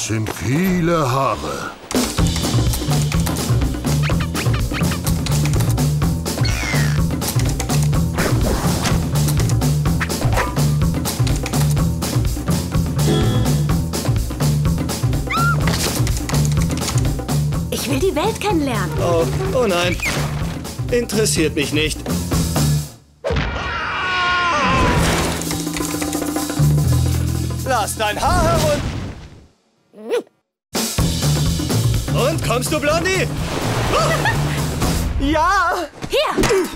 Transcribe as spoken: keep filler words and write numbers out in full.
Das sind viele Haare. Ich will die Welt kennenlernen. Oh, oh nein. Interessiert mich nicht. Lass dein Haar herunter. Und kommst du, Blondie? Oh. Ja! Hier!